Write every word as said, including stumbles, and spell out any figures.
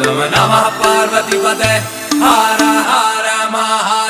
नमः पार्वती पते हर हर महादेव।